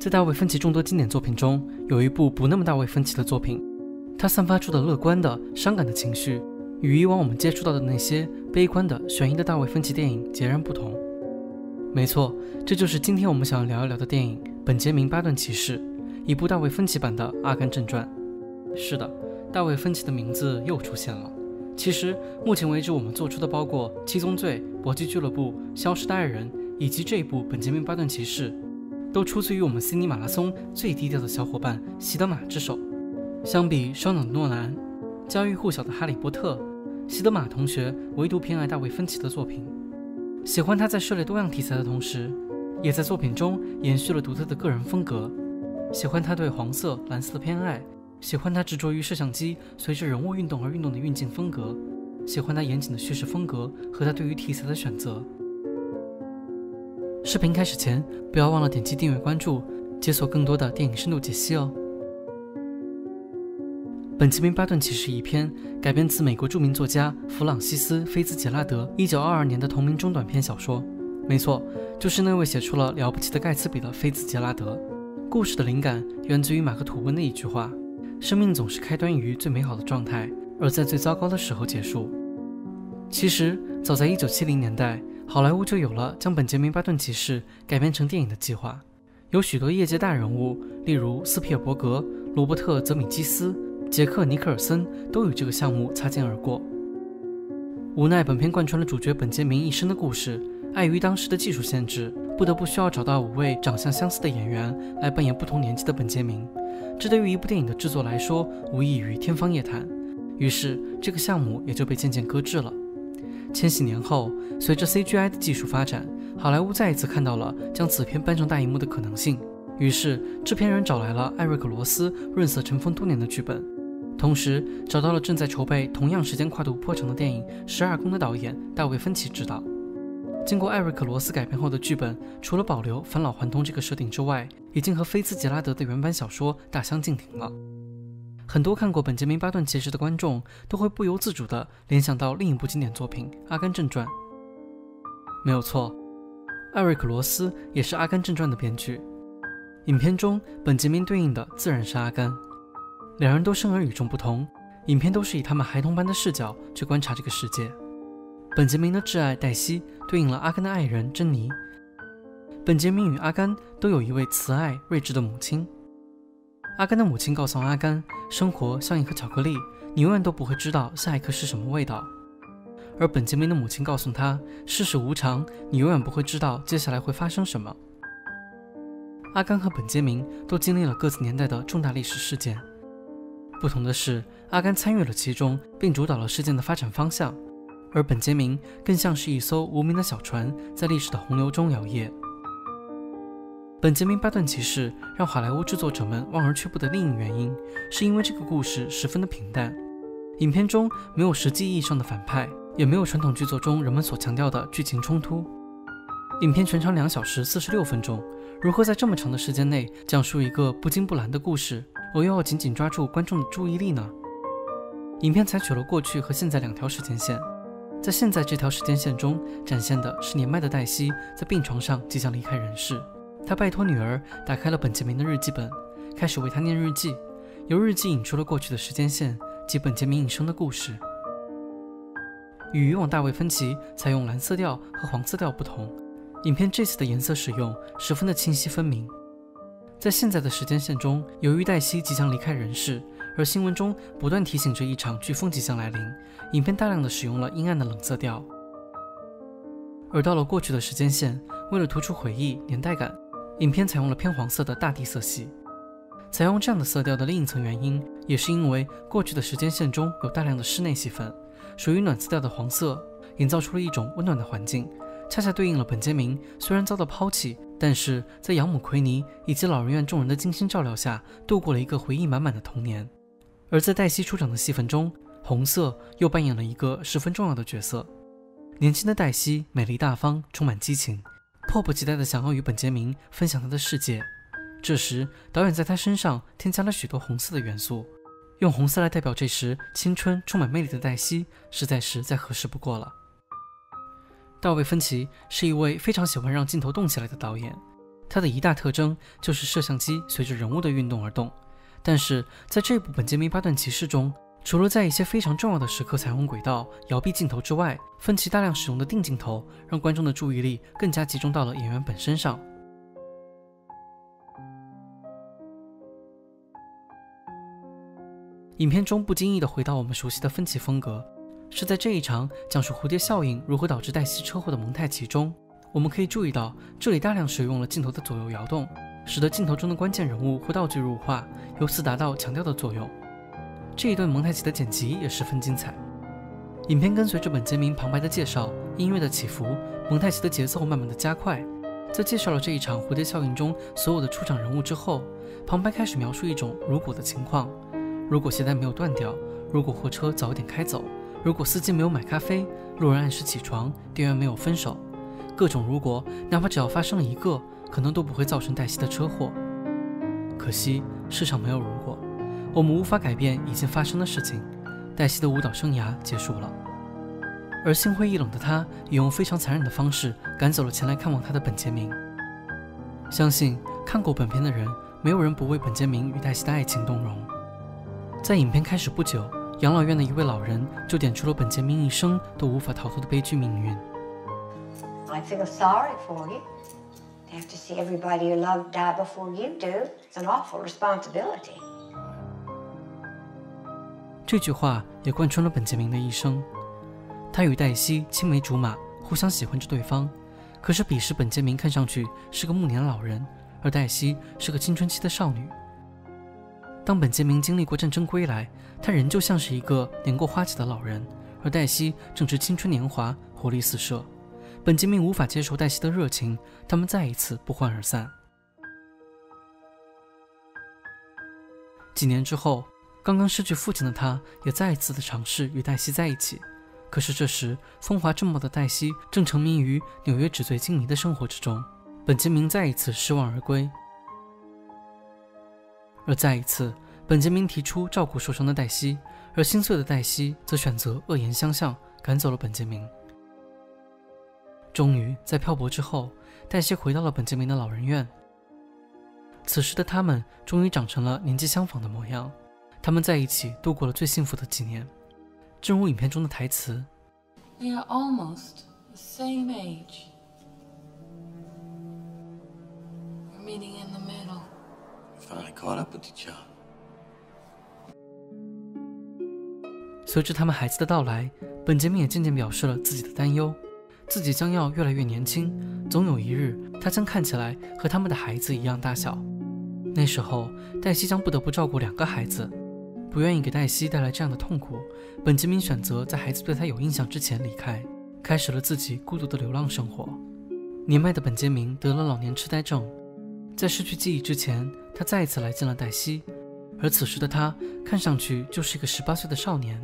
在大卫·芬奇众多经典作品中，有一部不那么大卫·芬奇的作品，它散发出的乐观的、伤感的情绪，与以往我们接触到的那些悲观的、悬疑的大卫·芬奇电影截然不同。没错，这就是今天我们想要聊一聊的电影《本杰明·巴顿骑士》，一部大卫·芬奇版的《阿甘正传》。是的，大卫·芬奇的名字又出现了。 其实，目前为止我们做出的包括《七宗罪》、《搏击俱乐部》、《消失的爱人》以及这一部《本杰明·巴顿骑士》，都出自于我们悉尼马拉松最低调的小伙伴席德玛之手。相比烧脑的诺兰、家喻户晓的《哈利波特》，席德玛同学唯独偏爱大卫·芬奇的作品，喜欢他在涉猎多样题材的同时，也在作品中延续了独特的个人风格。喜欢他对黄色、蓝色的偏爱。 喜欢他执着于摄像机随着人物运动而运动的运镜风格，喜欢他严谨的叙事风格和他对于题材的选择。视频开始前，不要忘了点击订阅关注，解锁更多的电影深度解析哦。《本杰明·巴顿骑士》一篇改编自美国著名作家弗朗西斯·菲兹杰拉德1922年的同名中短篇小说。没错，就是那位写出了《了不起的盖茨比》的菲兹杰拉德。故事的灵感源自于马克·吐温的一句话。 生命总是开端于最美好的状态，而在最糟糕的时候结束。其实，早在1970年代，好莱坞就有了将本杰明·巴顿骑士改编成电影的计划。有许多业界大人物，例如斯皮尔伯格、罗伯特·泽米基斯、杰克·尼克尔森，都与这个项目擦肩而过。无奈，本片贯穿了主角本杰明一生的故事，碍于当时的技术限制，不得不需要找到5位长相相似的演员来扮演不同年纪的本杰明。 这对于一部电影的制作来说，无异于天方夜谭。于是，这个项目也就被渐渐搁置了。千禧年后，随着 CGI 的技术发展，好莱坞再一次看到了将此片搬上大荧幕的可能性。于是，制片人找来了艾瑞克·罗斯润色尘封多年的剧本，同时找到了正在筹备同样时间跨度颇长的电影《12宫》的导演大卫·芬奇执导。经过艾瑞克·罗斯改编后的剧本，除了保留返老还童这个设定之外， 已经和菲兹杰拉德的原版小说大相径庭了。很多看过《本杰明·巴顿骑士》的观众都会不由自主地联想到另一部经典作品《阿甘正传》。没有错，艾瑞克·罗斯也是《阿甘正传》的编剧。影片中本杰明对应的自然是阿甘，两人都生而与众不同。影片都是以他们孩童般的视角去观察这个世界。本杰明的挚爱黛西对应了阿甘的爱人珍妮。 本杰明与阿甘都有一位慈爱睿智的母亲。阿甘的母亲告诉阿甘，生活像一颗巧克力，你永远都不会知道下一颗是什么味道。而本杰明的母亲告诉他，世事无常，你永远不会知道接下来会发生什么。阿甘和本杰明都经历了各自年代的重大历史事件，不同的是，阿甘参与了其中，并主导了事件的发展方向，而本杰明更像是一艘无名的小船，在历史的洪流中摇曳。 本杰明·巴顿骑士让好莱坞制作者们望而却步的另一原因，是因为这个故事十分的平淡。影片中没有实际意义上的反派，也没有传统剧作中人们所强调的剧情冲突。影片全长2小时46分钟，如何在这么长的时间内讲述一个不紧不懒的故事，而又要紧紧抓住观众的注意力呢？影片采取了过去和现在2条时间线，在现在这条时间线中，展现的是年迈的黛西在病床上即将离开人世。 他拜托女儿打开了本杰明的日记本，开始为他念日记，由日记引出了过去的时间线及本杰明一生的故事。与以往大卫·芬奇采用蓝色调和黄色调不同，影片这次的颜色使用十分的清晰分明。在现在的时间线中，由于黛西即将离开人世，而新闻中不断提醒着一场飓风即将来临，影片大量的使用了阴暗的冷色调。而到了过去的时间线，为了突出回忆年代感， 影片采用了偏黄色的大地色系，采用这样的色调的另一层原因，也是因为过去的时间线中有大量的室内戏份，属于暖色调的黄色，营造出了一种温暖的环境，恰恰对应了本杰明虽然遭到抛弃，但是在养母奎尼以及老人院众人的精心照料下，度过了一个回忆满满的童年。而在黛西出场的戏份中，红色又扮演了一个十分重要的角色。年轻的黛西美丽大方，充满激情， 迫不及待地想要与本杰明分享他的世界。这时，导演在他身上添加了许多红色的元素，用红色来代表这时青春、充满魅力的黛西，实在合适不过了。大卫·芬奇是一位非常喜欢让镜头动起来的导演，它的一大特征就是摄像机随着人物的运动而动。但是在这部《本杰明巴顿骑士》中，除了在一些非常重要的时刻采用轨道、摇臂镜头之外，芬奇大量使用的定镜头让观众的注意力更加集中到了演员本身上。影片中不经意地回到我们熟悉的芬奇风格，是在这一场讲述蝴蝶效应如何导致黛西车祸的蒙太奇中，我们可以注意到这里大量使用了镜头的左右摇动，使得镜头中的关键人物或道具入画，由此达到强调的作用。这一段蒙太奇的剪辑也十分精彩。影片跟随着本杰明旁白的介绍、音乐的起伏、蒙太奇的节奏慢慢的加快。在介绍了这一场蝴蝶效应中所有的出场人物之后，旁白开始描述一种如果的情况：如果鞋带没有断掉，如果货车早点开走，如果司机没有买咖啡，路人按时起床，店员没有分手，各种如果，哪怕只要发生了一个，可能都不会造成黛西的车祸。可惜世上没有如果，我们无法改变已经发生的事情。黛西的舞蹈生涯结束了，而心灰意冷的她也用非常残忍的方式赶走了前来看望她的本杰明。相信看过本片的人，没有人不为本杰明与黛西的爱情动容。在影片开始不久，养老院的一位老人就点出了本杰明一生都无法逃脱的悲剧命运。I feel sorry for you. To have to see everybody you love die before you do, it's an awful responsibility. 这句话也贯穿了本杰明的一生。他与黛西青梅竹马，互相喜欢着对方。可是彼时本杰明看上去是个暮年老人，而黛西是个青春期的少女。当本杰明经历过战争归来，他仍旧像是一个年过花甲的老人，而黛西正值青春年华，活力四射。本杰明无法接受黛西的热情，他们再一次不欢而散。几年之后，刚刚失去父亲的他也再一次的尝试与黛西在一起，可是这时风华正茂的黛西正沉迷于纽约纸醉金迷的生活之中，本杰明再一次失望而归。而再一次，本杰明提出照顾受伤的黛西，而心碎的黛西则选择恶言相向，赶走了本杰明。终于在漂泊之后，黛西回到了本杰明的老人院。此时的他们终于长成了年纪相仿的模样，他们在一起度过了最幸福的几年。正如影片中的台词 ：“We are almost the same age, we're meeting in the middle. Finally caught up with each other.” 随着他们孩子的到来，本杰明也渐渐表示了自己的担忧。自己将要越来越年轻，总有一日他将看起来和他们的孩子一样大小。那时候黛西将不得不照顾两个孩子，不愿意给黛西带来这样的痛苦，本杰明选择在孩子对他有印象之前离开，开始了自己孤独的流浪生活。年迈的本杰明得了老年痴呆症，在失去记忆之前，他再一次来见了黛西，而此时的他看上去就是一个18岁的少年。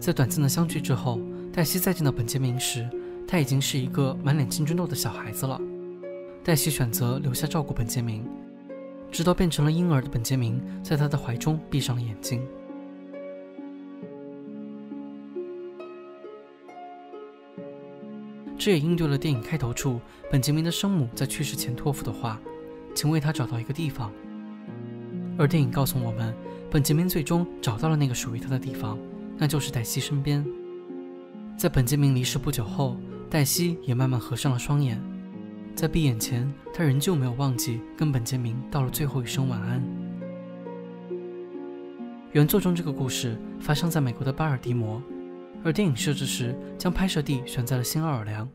在短暂的相聚之后，黛西再见到本杰明时，他已经是一个满脸青春痘的小孩子了。黛西选择留下照顾本杰明，直到变成了婴儿的本杰明在他的怀中闭上了眼睛。这也应对了电影开头处本杰明的生母在去世前托付的话：“请为他找到一个地方。”而电影告诉我们，本杰明最终找到了那个属于他的地方，那就是黛西身边。在本杰明离世不久后，黛西也慢慢合上了双眼。在闭眼前，她仍旧没有忘记跟本杰明道了最后一声晚安。原作中这个故事发生在美国的巴尔的摩，而电影设置时将拍摄地选在了新奥尔良，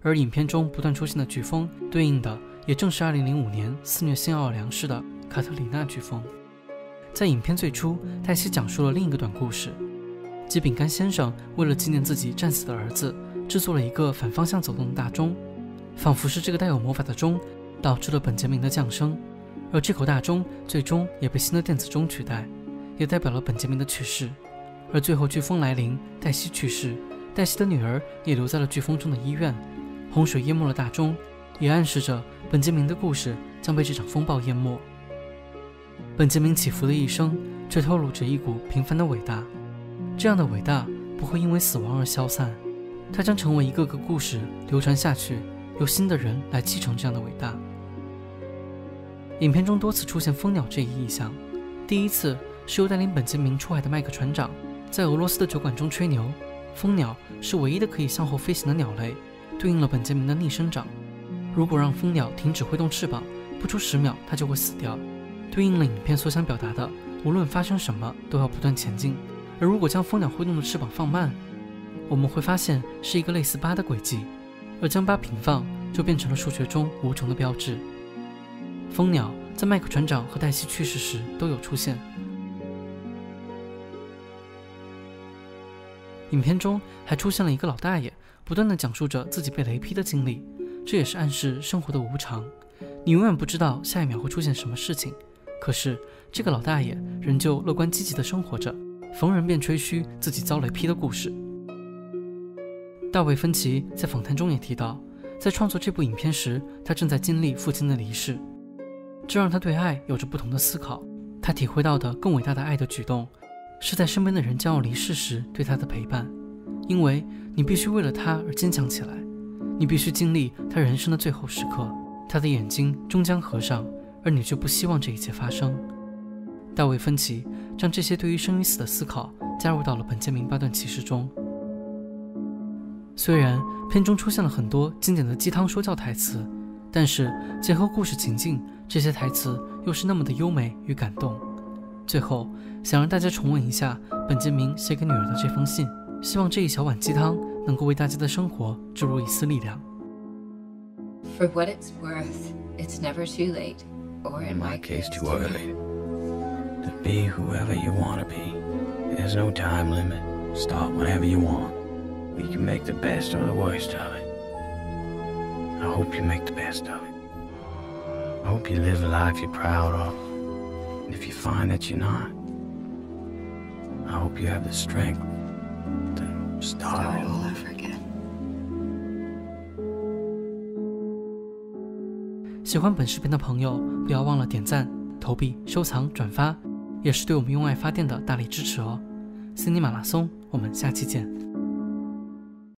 而影片中不断出现的飓风对应的也正是2005年肆虐新奥尔良市的卡特里娜飓风。在影片最初，黛西讲述了另一个短故事，即饼干先生为了纪念自己战死的儿子，制作了一个反方向走动的大钟，仿佛是这个带有魔法的钟导致了本杰明的降生，而这口大钟最终也被新的电子钟取代，也代表了本杰明的去世。而最后飓风来临，黛西去世，黛西的女儿也留在了飓风中的医院，洪水淹没了大钟，也暗示着本杰明的故事将被这场风暴淹没。本杰明起伏的一生却透露着一股平凡的伟大，这样的伟大不会因为死亡而消散，它将成为一个个故事流传下去，由新的人来继承这样的伟大。影片中多次出现蜂鸟这一意象，第一次是由带领本杰明出海的麦克船长在俄罗斯的酒馆中吹牛，蜂鸟是唯一的可以向后飞行的鸟类，对应了本杰明的逆生长。如果让蜂鸟停止挥动翅膀，不出10秒它就会死掉，对应了影片所想表达的，无论发生什么都要不断前进。而如果将蜂鸟挥动的翅膀放慢，我们会发现是一个类似8的轨迹，而将8平放就变成了数学中无穷的标志。蜂鸟在麦克船长和黛西去世时都有出现。影片中还出现了一个老大爷，不断地讲述着自己被雷劈的经历，这也是暗示生活的无常，你永远不知道下一秒会出现什么事情。可是这个老大爷仍旧乐观积极地生活着，逢人便吹嘘自己遭雷劈的故事。大卫·芬奇在访谈中也提到，在创作这部影片时，他正在经历父亲的离世，这让他对爱有着不同的思考。他体会到的更伟大的爱的举动，是在身边的人将要离世时对他的陪伴，因为你必须为了他而坚强起来，你必须经历他人生的最后时刻，他的眼睛终将合上，而你却不希望这一切发生。大卫·芬奇将这些对于生与死的思考加入到了本杰明·巴顿骑士中。虽然片中出现了很多经典的鸡汤说教台词，但是结合故事情境，这些台词又是那么的优美与感动。最后想让大家重温一下本杰明写给女儿的这封信，希望这一小碗鸡汤能够为大家的生活注入一丝力量。 For what it's worth, it's never too late, or in my case too early. To be whoever you want to be. There's no time limit. Start whenever you want. We can make the best or the worst of it. I hope you make the best of it. I hope you live a life you're proud of. And if you find that you're not, I hope you have the strength to start all over again. 喜欢本视频的朋友，不要忘了点赞、投币、收藏、转发，也是对我们用爱发电的大力支持哦。森尼马拉松，我们下期见。